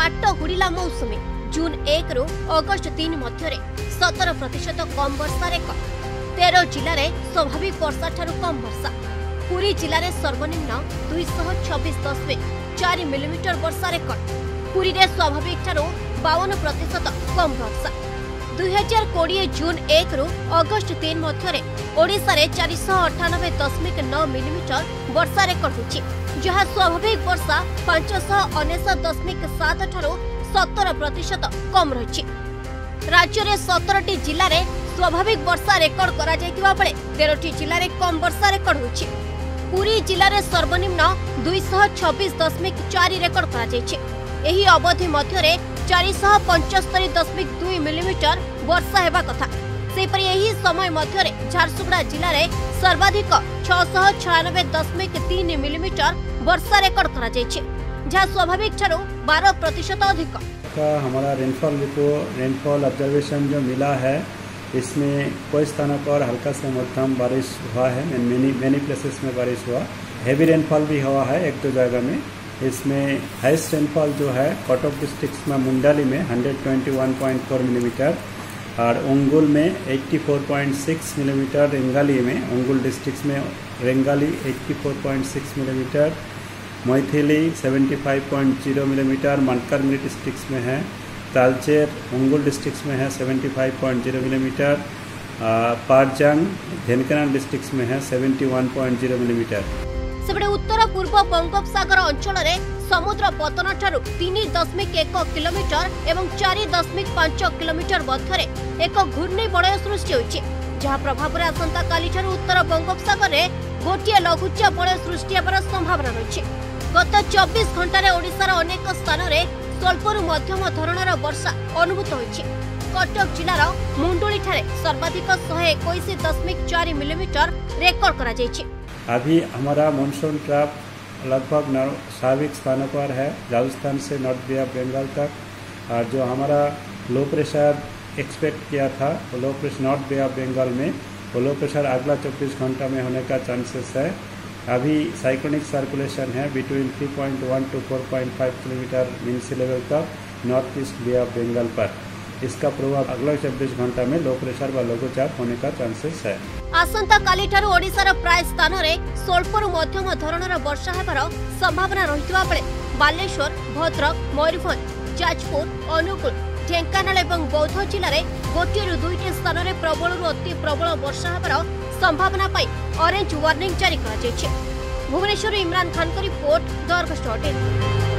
पाट हुड़िला मौसुमी जून 1 रु अगस्ट 3 मध्य 17% कम वर्षा रेकर्ड। 13 जिले स्वाभाविक वर्षा ठारू कम वर्षा। पुरी जिले में सर्वनिम्न 226.4 मिलीमीटर वर्षा रेकर्ड। पुरी में स्वाभाविक ठारू 52% कम वर्षा। 2020 जून 1 रु अगस्ट 3 मध्य ओडिशा रे 498.9 मिलीमीटर वर्षा रेकर्ड होछि, जहां स्वाभाविक वर्षा 579.7 ठारू 17% कम रही। राज्य में 17 जिले में स्वाभाविक वर्षा रेकर्ड करा जायतिबा बेले 13 जिले में कम वर्षा रेकर्ड होछि। पुरी जिले में सर्वनिम्न 226.4 रेकर्ड करा जायछि। एही अवधि मध्यरे 475.2 मिलीमीटर वर्षा हेबा कथा। सेपरि एही समय मध्यरे झारसुगुड़ा जिले में सर्वाधिक 696.3 मिलीमीटर वर्षा रेकर्ड करा जायछि, जहाँ स्वाभाविक ठारू 12% अधिक का हमारा रेनफॉल ऑब्जर्वेशन जो मिला है, इसमें कई स्थानों पर हल्का से मध्यम बारिश हुआ है। मैनी प्लेसेस में बारिश हुआ, हैवी रेनफॉल भी हुआ है एक दो जगह में। इसमें हाईएस्ट रेनफॉल जो है कटक डिस्ट्रिक्ट में मुंडाली में 121.4 मिलीमीटर और ओंगुल में 84.6 मिलीमीटर, रेंगाली में ओंगुल डिस्ट्रिक्ट में Rengali 84.6 millimetre, Maithili 75.0 millimetre Malkangiri district में है, तालचेर ओंगुल डिस्ट्रिक्ट में है 75.0 मिलीमीटर, पारजंग ढेंकनाल डिस्ट्रिक्ट में है 71.0 मिलीमीटर। सबडे उत्तर पूर्व बंगोपसागर अंचल रे समुद्र पतन ठारू 3.1 किलोमीटर एवं 4.5 किलोमीटर मध्य एक घूर्णी बलय सृष्टि होछि, जहाँ प्रभाव रे आसंता काली ठारू उत्तर बंगोपसागर रे गोटे लघुचाप बलय सृष्टि होबार संभावना रहिछि। गत 24 घंटे ओडिशार अनेक स्थान में स्वल्परू मध्यम धरणार वर्षा अनुभूत होइछि। कटक जिलार मुंडुली ठारे सर्वाधिक 121.4 मिलीमीटर रेकर्ड करा जाइछि। अभी हमारा मॉनसून ट्रैप लगभग स्वाभाविक स्थानों पर है, राजस्थान से नॉर्थ बे ऑफ बंगाल तक। और जो हमारा लो प्रेशर एक्सपेक्ट किया था, low pressure north bay of Bengal में लो प्रेशर अगला 24 घंटा में होने का चांसेस है। अभी साइक्लोनिक सर्कुलेशन है between 3.1 to 4.5 kilometre mean sea level तक north east bay of Bengal पर। इसका प्रभाव अगला 24 घंटा में लो प्रेशर व लघुचाप होने का चांसेस है। आसंता काली ठारू ओडिशार प्राय स्थान में स्वल्परू मध्यम धरणार वर्षा हेबार संभावना रहितबा बेले बालेश्वर, भद्रक, मयूरभंज, जाजपुर, अनुगुल, ढेंकानाल और बौद्ध जिले में गोटे रु दुईटे स्थान में प्रबल अति प्रबल वर्षा हेबार संभावना पाई ऑरेंज वार्निंग जारी करा जाइछि। भुवनेश्वर इमरान खान का रिपोर्ट दर्शक।